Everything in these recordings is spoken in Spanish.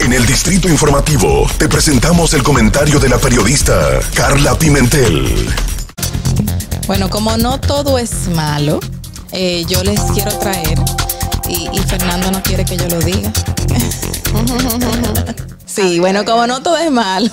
En el Distrito Informativo te presentamos el comentario de la periodista Kharla Pimentel. Bueno, como no todo es malo, yo les quiero traer, y Fernando no quiere que yo lo diga. Sí, bueno, como no todo es malo,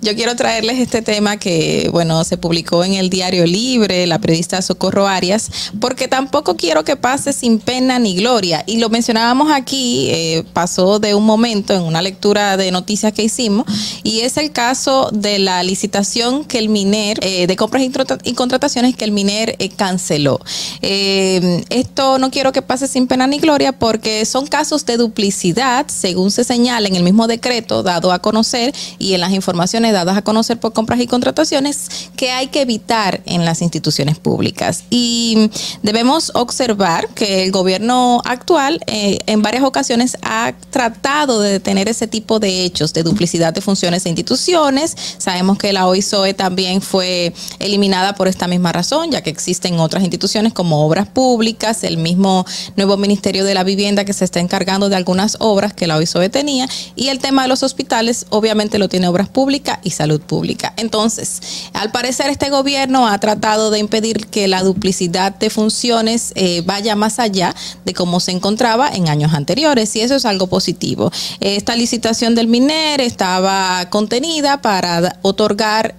yo quiero traerles este tema que, bueno, se publicó en el Diario Libre, la periodista Socorro Arias, porque tampoco quiero que pase sin pena ni gloria. Y lo mencionábamos aquí, pasó de un momento en una lectura de noticias que hicimos, y es el caso de la licitación que el Miner, de compras y contrataciones que el Miner canceló. Esto no quiero que pase sin pena ni gloria porque son casos de duplicidad, según se señala en el mismo decreto dado a conocer y en las informaciones dadas a conocer por compras y contrataciones, que hay que evitar en las instituciones públicas. Y debemos observar que el gobierno actual en varias ocasiones ha tratado de detener ese tipo de hechos de duplicidad de funciones e instituciones. Sabemos que la OISOE también fue eliminada por esta misma razón, ya que existen otras instituciones como Obras Públicas, el mismo nuevo Ministerio de la Vivienda que se está encargando de algunas obras que la OISOE tenía, y el tema de los hospitales obviamente lo tiene Obras Públicas y Salud Pública. Entonces, al parecer este gobierno ha tratado de impedir que la duplicidad de funciones vaya más allá de cómo se encontraba en años anteriores, y eso es algo positivo. Esta licitación del Miner estaba contenida para otorgar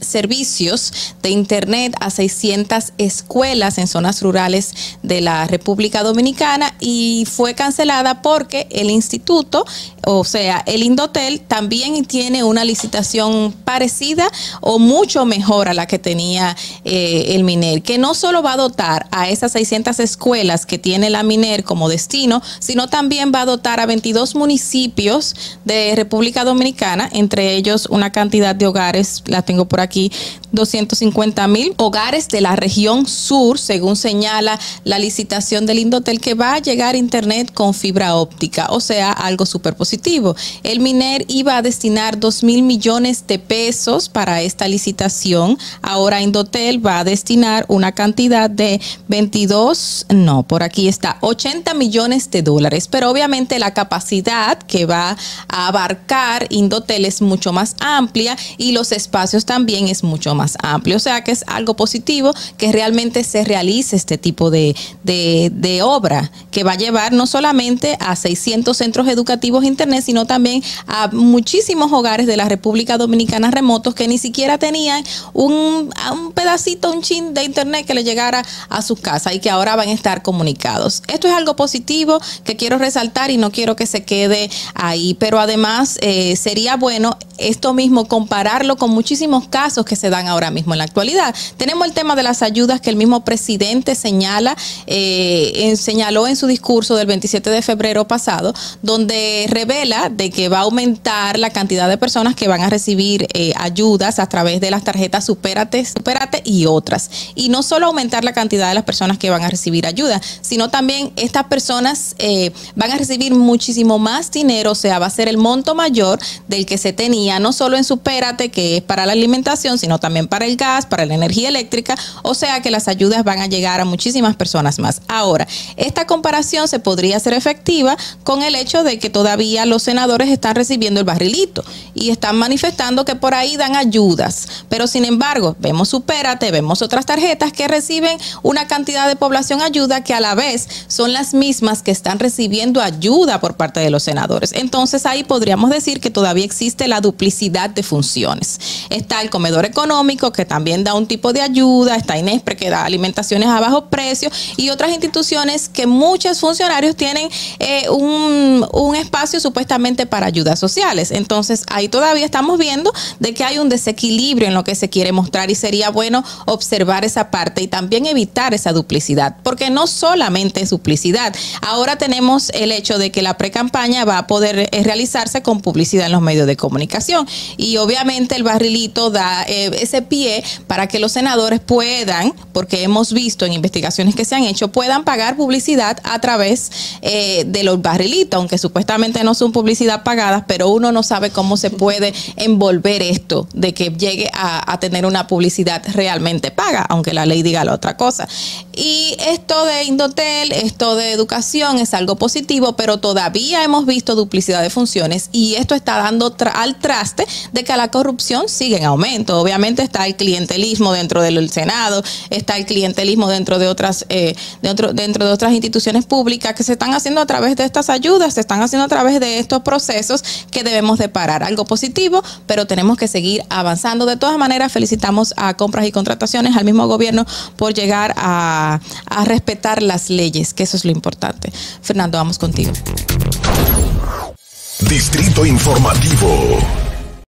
servicios de internet a 600 escuelas en zonas rurales de la República Dominicana, y fue cancelada porque el instituto, o sea, el Indotel, también tiene una licitación parecida o mucho mejor a la que tenía el Miner, que no solo va a dotar a esas 600 escuelas que tiene la Miner como destino, sino también va a dotar a 22 municipios de República Dominicana, entre ellos una cantidad de hogares, las tengo por aquí, 250.000 hogares de la región sur, según señala la licitación del Indotel, que va a llegar internet con fibra óptica, o sea, algo súper positivo. El Miner iba a destinar 2.000 millones de pesos para esta licitación. Ahora Indotel va a destinar una cantidad de 80 millones de dólares. Pero obviamente la capacidad que va a abarcar Indotel es mucho más amplia y los espacios también es mucho más amplio. O sea que es algo positivo que realmente se realice este tipo de obra que va a llevar no solamente a 600 centros educativos internet, sino también a muchísimos hogares de la República Dominicana remotos que ni siquiera tenían un pedacito, un chin de internet que le llegara a sus casas y que ahora van a estar comunicados. Esto es algo positivo que quiero resaltar y no quiero que se quede ahí, pero además sería bueno esto mismo compararlo con muchísimos casos que se dan ahora mismo en la actualidad. Tenemos el tema de las ayudas que el mismo presidente señaló en su discurso del 27 de febrero pasado, donde revela de que va a aumentar la cantidad de personas que van a recibir ayudas a través de las tarjetas Supérate y otras. Y no solo aumentar la cantidad de las personas que van a recibir ayuda, sino también estas personas van a recibir muchísimo más dinero, o sea, va a ser el monto mayor del que se tenía, no solo en Supérate, que es para la alimentación, sino también para el gas, para la energía eléctrica, o sea que las ayudas van a llegar a muchísimas personas más. Ahora, esta comparación se podría hacer efectiva con el hecho de que todavía los senadores están recibiendo el barrilito y están manifestando que por ahí dan ayudas, pero sin embargo vemos Supérate, vemos otras tarjetas que reciben una cantidad de población ayuda que a la vez son las mismas que están recibiendo ayuda por parte de los senadores. Entonces ahí podríamos decir que todavía existe la duplicidad de funciones. Está el comedor económico que también da un tipo de ayuda, está INESPRE que da alimentaciones a bajo precio y otras instituciones que muchos funcionarios tienen un espacio supuestamente para ayudas sociales. Entonces ahí todavía estamos viendo de que hay un desequilibrio en lo que se quiere mostrar y sería bueno observar esa parte y también evitar esa duplicidad, porque no solamente es duplicidad. Ahora tenemos el hecho de que la precampaña va a poder realizarse con publicidad en los medios de comunicación. inflación. Y obviamente el barrilito da ese pie para que los senadores puedan, porque hemos visto en investigaciones que se han hecho, puedan pagar publicidad a través de los barrilitos, aunque supuestamente no son publicidad pagadas, pero uno no sabe cómo se puede envolver esto de que llegue a tener una publicidad realmente paga, aunque la ley diga la otra cosa. Y esto de Indotel, esto de educación es algo positivo, pero todavía hemos visto duplicidad de funciones y esto está dando al traste de que la corrupción sigue en aumento. Obviamente está el clientelismo dentro del Senado, está el clientelismo dentro de otras dentro de otras instituciones públicas que se están haciendo a través de estas ayudas, se están haciendo a través de estos procesos que debemos de parar. Algo positivo, pero tenemos que seguir avanzando. De todas maneras, felicitamos a Compras y Contrataciones, al mismo gobierno, por llegar a respetar las leyes, que eso es lo importante. Fernando, vamos contigo. Distrito Informativo.